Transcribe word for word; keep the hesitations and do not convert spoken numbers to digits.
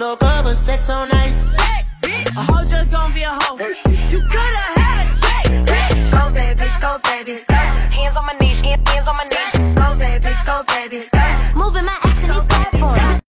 Little girl, but sex on ice. A hoe just gon' be a hoe. You coulda had